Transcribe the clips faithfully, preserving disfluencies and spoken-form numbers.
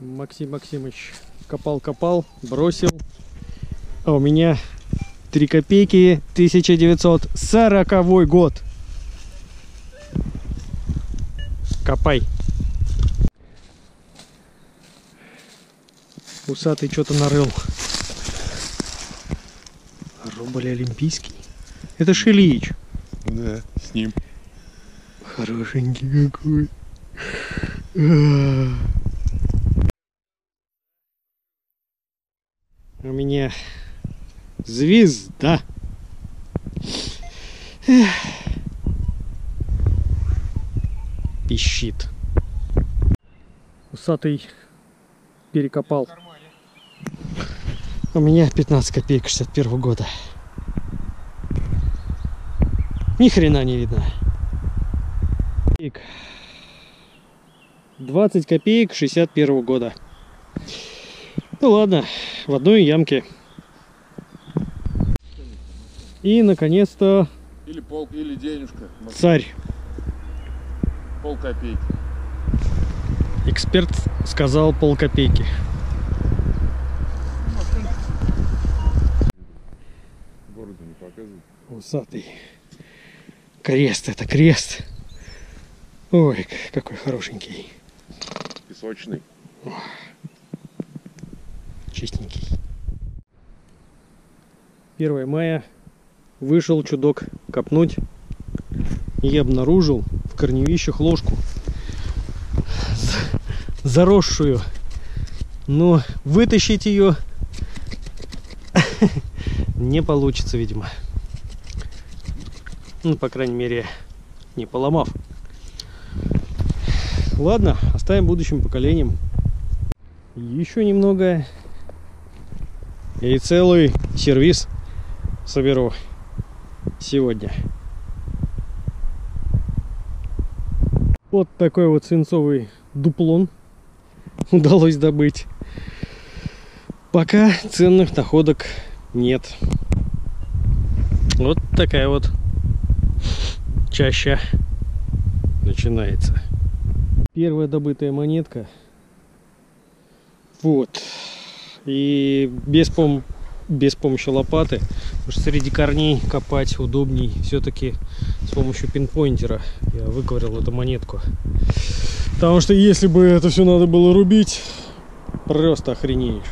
Максим Максимович копал-копал, бросил. А у меня три копейки, тысяча девятьсот сороковой год. Копай. Усатый что-то нарыл. Рубль олимпийский. Это Шилич. Да, с ним. Хорошенький какой. У меня звезда. Пищит. Усатый перекопал. У меня пятнадцать копеек шестьдесят первого года. Ни хрена не видно. двадцать копеек шестьдесят первого года. Ну ладно, в одной ямке. И наконец-то. Или пол, или денежка. Может. Царь. Пол копейки. Эксперт сказал пол копейки. Бороду не показывает. Усатый. Крест, это крест. Ой, какой хорошенький. Песочный. Чистенький. первое мая. Вышел чудок копнуть. И обнаружил в корневищах ложку. Заросшую. Но вытащить ее не получится, видимо. Ну, по крайней мере, не поломав. Ладно, оставим будущим поколениям. Еще немного. И целый сервис соберу сегодня. Вот такой вот свинцовый дуплон удалось добыть. Пока ценных находок нет. Вот такая вот чаща начинается. Первая добытая монетка. Вот. И без, пом... без помощи лопаты. Потому что среди корней копать удобней все-таки с помощью пинпоинтера. Я выковырял эту монетку. Потому что если бы это все надо было рубить, просто охренеешь.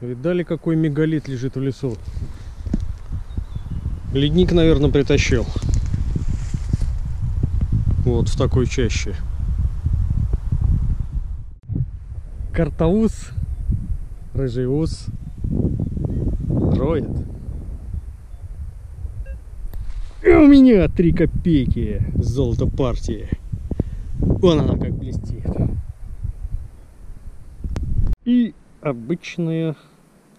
Видали, какой мегалит лежит в лесу? Ледник, наверное, притащил. Вот в такой чаще. Картоус, рыжеус роет. И у меня три копейки золото партии. Вон она как блестит. И обычная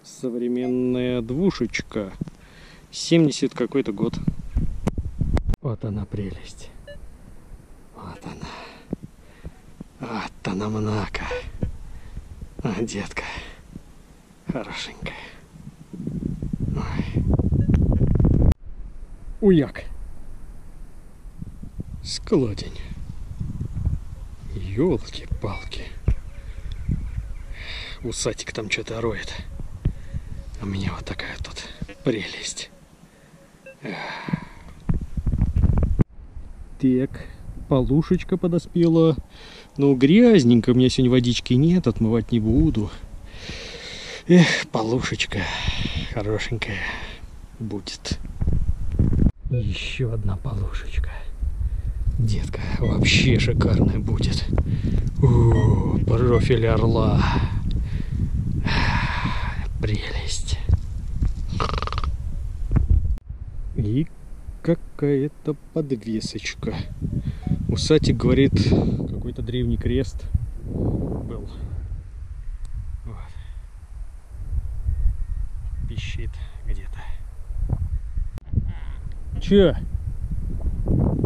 современная двушечка. семидесятый какой-то год. Вот она прелесть. Вот она. Вот она, монака. А, детка. Хорошенькая. Ой. Уяк. Складень. Ёлки-палки. Усатик там что-то роет. У меня вот такая тут прелесть. Так. Полушечка подоспела. Ну, грязненько. У меня сегодня водички нет. Отмывать не буду. Эх, полушечка. Хорошенькая. Будет. Еще одна полушечка. Детка, вообще шикарная будет. О, профиль орла. Прелесть. И какая-то подвесочка. Усатик говорит, какой-то древний крест был. Вот. Пищит где-то. Че?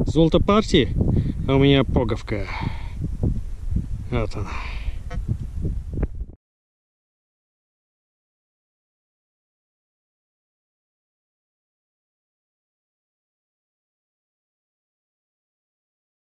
Золото партии? А у меня поговка. Вот она.